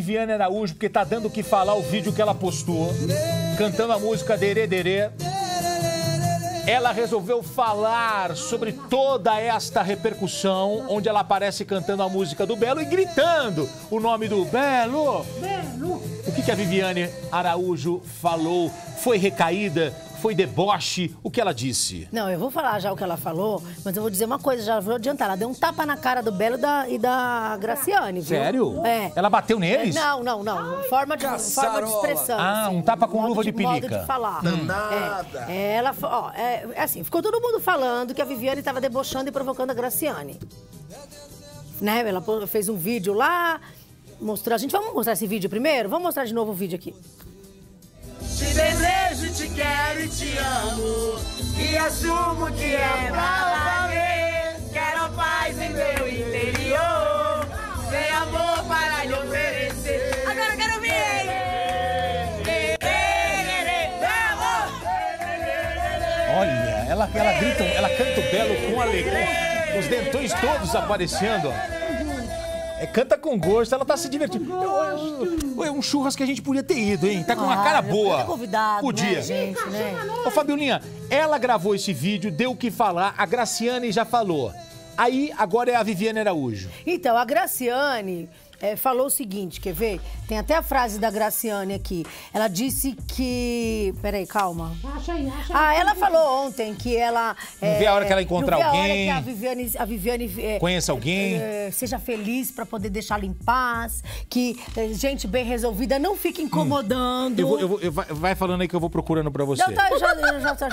Viviane Araújo, porque tá dando o que falar o vídeo que ela postou, cantando a música Derê, Derê. Ela resolveu falar sobre toda esta repercussão, onde ela aparece cantando a música do Belo e gritando o nome do Belo. Belo. O que a Viviane Araújo falou? Foi recaída? Foi deboche? O que ela disse? Não, eu vou falar já o que ela falou, mas eu vou dizer uma coisa, já vou adiantar. Ela deu um tapa na cara do Belo e da Gracyanne, viu? Sério? É. Ela bateu neles? Não. Forma de expressão. Ah, assim, um tapa com luva de pelica. Modo de falar. Danada. É, ela, ó, é assim, ficou todo mundo falando que a Viviane estava debochando e provocando a Gracyanne. Né? Ela fez um vídeo lá, mostrou a gente. Vamos mostrar esse vídeo primeiro? Vamos mostrar de novo o vídeo aqui. Te desejo, te quero e te amo, e assumo que é pra valer. Quero a paz em meu interior, sem amor para lhe oferecer. Agora eu quero ouvir! Olha, ela grita, ela canta o Belo com alegria, os dentões todos aparecendo. Canta com gosto, ela tá se divertindo. É um churras que a gente podia ter ido, hein? Tá com uma cara boa. Podia. Né, gente, né? Ô, Fabiolinha, ela gravou esse vídeo, deu o que falar, a Gracyanne já falou. Aí, agora é a Viviane Araújo. Então, a Gracyanne falou o seguinte, quer ver? Tem até a frase da Gracyanne aqui. Ela disse que... Peraí, calma. Acha aí. Ela falou ontem que ela... Não vê a hora que ela encontrar alguém. Não vê a hora que a Viviane conheça alguém. Seja feliz pra poder deixá-la em paz. Que gente bem resolvida não fique incomodando. Vai falando aí que eu vou procurando pra você. Já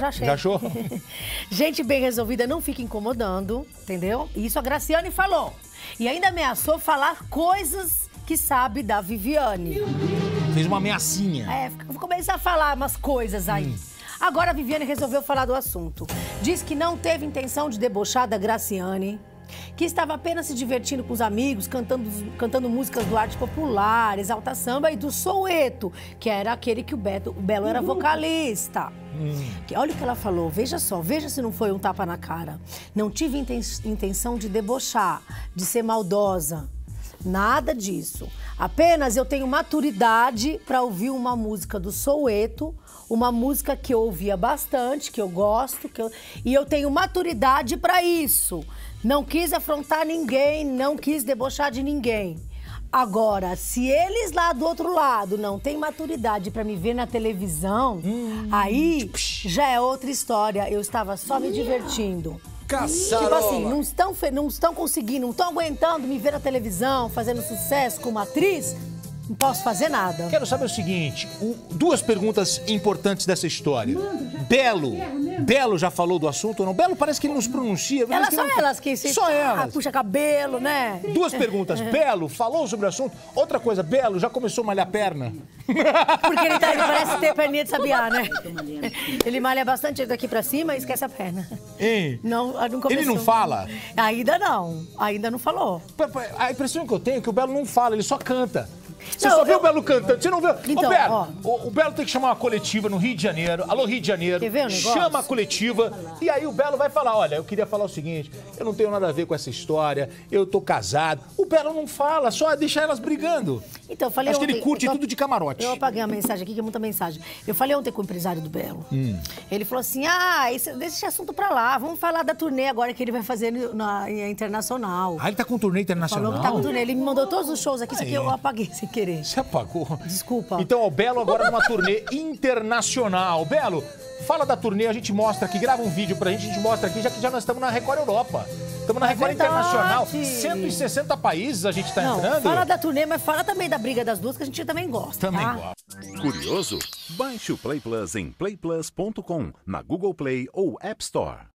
achei. Já achou? Gente bem resolvida não fique incomodando, entendeu? Isso a Gracyanne falou. E ainda ameaçou falar coisas que sabe da Viviane. Fez uma ameacinha. Vou começar a falar umas coisas aí. Agora a Viviane resolveu falar do assunto. Diz que não teve intenção de debochar da Gracyanne, que estava apenas se divertindo com os amigos, cantando músicas do arte popular, Exalta Samba e do Soweto, que era aquele que o Belo era vocalista. Olha o que ela falou, veja só, veja se não foi um tapa na cara. Não tive intenção de debochar, de ser maldosa, nada disso. Apenas eu tenho maturidade para ouvir uma música do Soweto, uma música que eu ouvia bastante, que eu gosto, e eu tenho maturidade para isso. Não quis afrontar ninguém, não quis debochar de ninguém. Agora, se eles lá do outro lado não têm maturidade pra me ver na televisão, aí já é outra história. Eu estava só me divertindo. Caçarola. Tipo assim, não estão conseguindo, não estão aguentando me ver na televisão, fazendo sucesso como atriz, não posso fazer nada. Quero saber o seguinte, duas perguntas importantes dessa história. Belo já falou do assunto ou não? Belo parece que ele nos pronuncia. Só elas. Puxa cabelo, né? Duas perguntas. Belo falou sobre o assunto. Outra coisa, Belo já começou a malhar a perna? Porque ele parece ter perninha de sabiá, né? Ele malha bastante daqui pra cima e esquece a perna. Hein? Não começou. Ele não fala? Ainda não falou. A impressão que eu tenho é que o Belo não fala, ele só canta. Você só viu o Belo cantando, você não viu? Então, o Belo tem que chamar uma coletiva no Rio de Janeiro. Alô, Rio de Janeiro. Quer ver o negócio? Chama a coletiva e aí o Belo vai falar, olha, eu queria falar o seguinte, eu não tenho nada a ver com essa história, eu tô casado. O Belo não fala, só deixa elas brigando. Então, eu falei ontem, que ele curte tudo de camarote. Eu apaguei a mensagem aqui, que é muita mensagem. Eu falei ontem com o empresário do Belo. Ele falou assim, deixa esse assunto pra lá, vamos falar da turnê agora que ele vai fazer na internacional. Ah, ele tá com turnê internacional? Falou que tá com turnê, ele me mandou todos os shows aqui, isso aqui eu apaguei sem querer. Você apagou? Desculpa. Então, o Belo agora numa turnê internacional. Belo, fala da turnê, a gente mostra aqui, grava um vídeo pra gente, a gente mostra aqui, já que já nós estamos na Record Europa. Estamos na Record Internacional, 160 países a gente tá entrando. Fala da turnê, mas fala também da briga das duas, que a gente também gosta, Também gosta. Curioso? Baixe o Play Plus em playplus.com, na Google Play ou App Store.